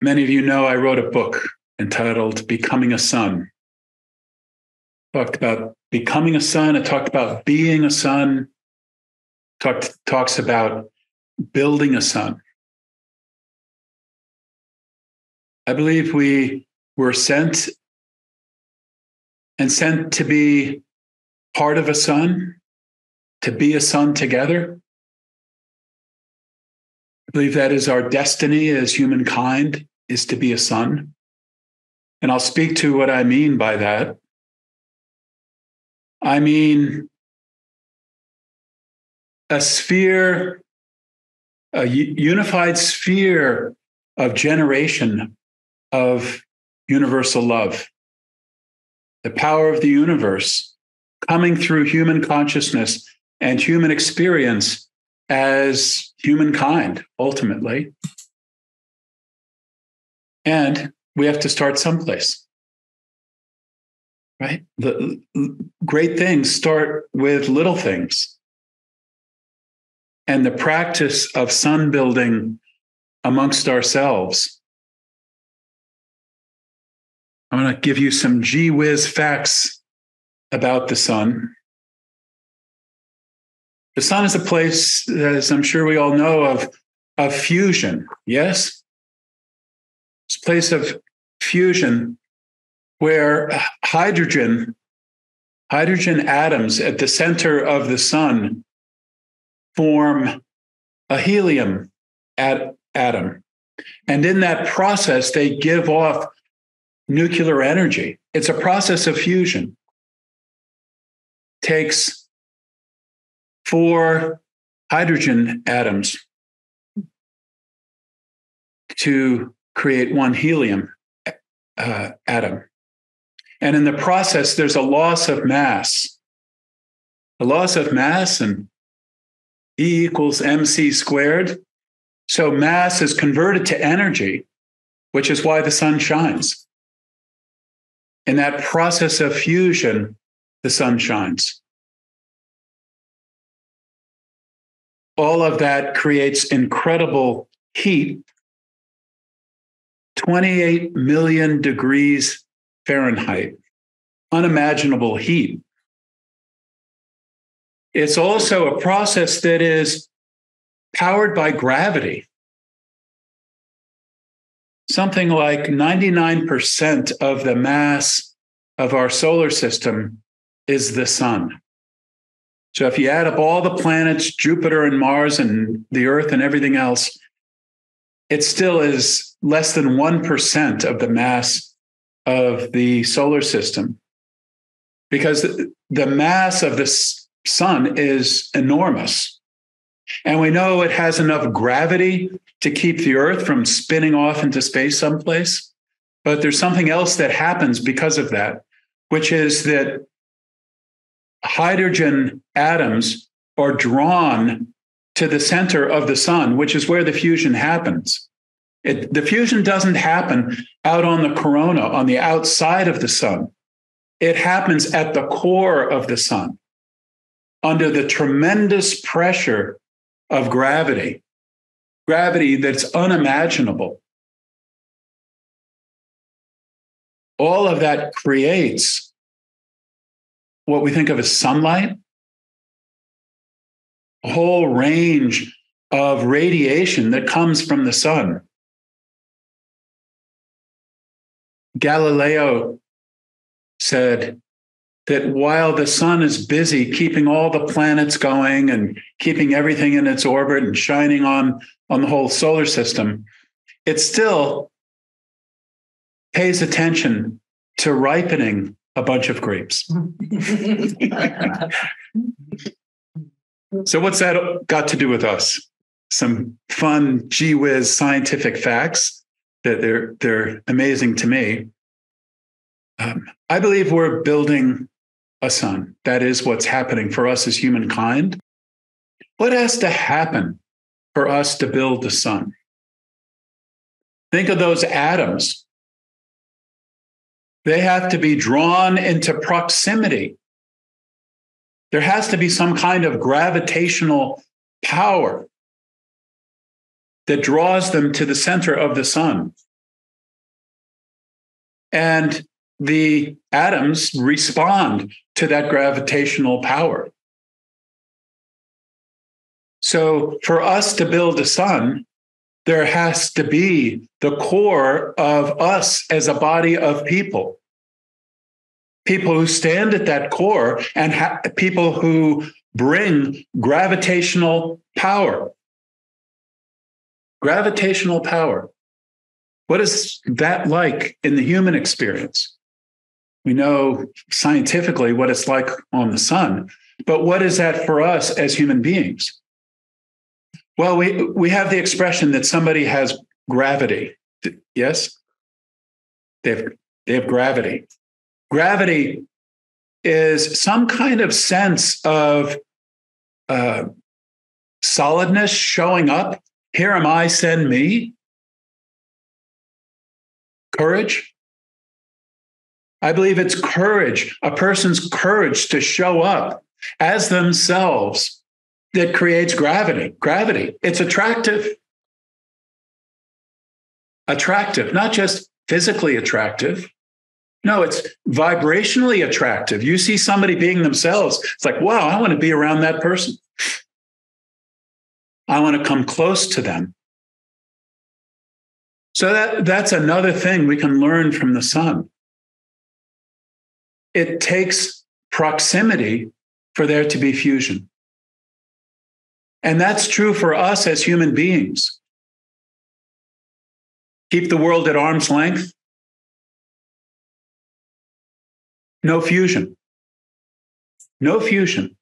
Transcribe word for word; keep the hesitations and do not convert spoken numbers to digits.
Many of you know I wrote a book entitled Becoming a Son. I talked about becoming a son. I talked about being a son. Talked, talks about building a son. I believe we were sent and sent to be part of a son, to be a son together. I believe that is our destiny as humankind, is to be a son. And I'll speak to what I mean by that. I mean a sphere, a unified sphere of generation of universal love, the power of the universe coming through human consciousness and human experience as humankind, ultimately. And we have to start someplace, right? The great things start with little things. And the practice of sun building amongst ourselves. I'm going to give you some gee whiz facts about the sun. The sun is a place, as I'm sure we all know, of, of fusion, yes? It's a place of fusion where hydrogen, hydrogen atoms at the center of the sun form a helium at, atom. And in that process, they give off nuclear energy. It's a process of fusion. Takes four hydrogen atoms to create one helium uh, atom. And in the process, there's a loss of mass. A loss of mass, and E equals mc squared. So mass is converted to energy, which is why the sun shines. In that process of fusion, the sun shines. All of that creates incredible heat, twenty-eight million degrees Fahrenheit, unimaginable heat. It's also a process that is powered by gravity. Something like ninety-nine percent of the mass of our solar system is the sun. So if you add up all the planets, Jupiter and Mars and the Earth and everything else, it still is less than one percent of the mass of the solar system, because the mass of the sun is enormous. And we know it has enough gravity to keep the Earth from spinning off into space someplace. But there's something else that happens because of that, which is that hydrogen atoms are drawn to the center of the sun, which is where the fusion happens. It, the fusion doesn't happen out on the corona, on the outside of the sun. It happens at the core of the sun, under the tremendous pressure of gravity. Gravity that's unimaginable. All of that creates what we think of as sunlight, a whole range of radiation that comes from the sun. Galileo said that while the sun is busy keeping all the planets going and keeping everything in its orbit and shining on, on the whole solar system, it still pays attention to ripening a bunch of grapes. So what's that got to do with us? Some fun, gee whiz scientific facts that they're, they're amazing to me. Um, I believe we're building a sun. That is what's happening for us as humankind. What has to happen for us to build the sun? Think of those atoms. They have to be drawn into proximity. There has to be some kind of gravitational power that draws them to the center of the sun. And the atoms respond to that gravitational power. So for us to build a sun, there has to be the core of us as a body of people. People who stand at that core and ha- people who bring gravitational power. Gravitational power. What is that like in the human experience? We know scientifically what it's like on the sun, but what is that for us as human beings? Well, we, we have the expression that somebody has gravity. Yes? They have, they have gravity. Gravity is some kind of sense of uh, solidness showing up. Here am I, send me. Courage. I believe it's courage, a person's courage to show up as themselves, that creates gravity. Gravity. It's attractive. Attractive, not just physically attractive. No, it's vibrationally attractive. You see somebody being themselves. It's like, wow, I want to be around that person. I want to come close to them. So that, that's another thing we can learn from the sun. It takes proximity for there to be fusion. And that's true for us as human beings. Keep the world at arm's length. No fusion. No fusion.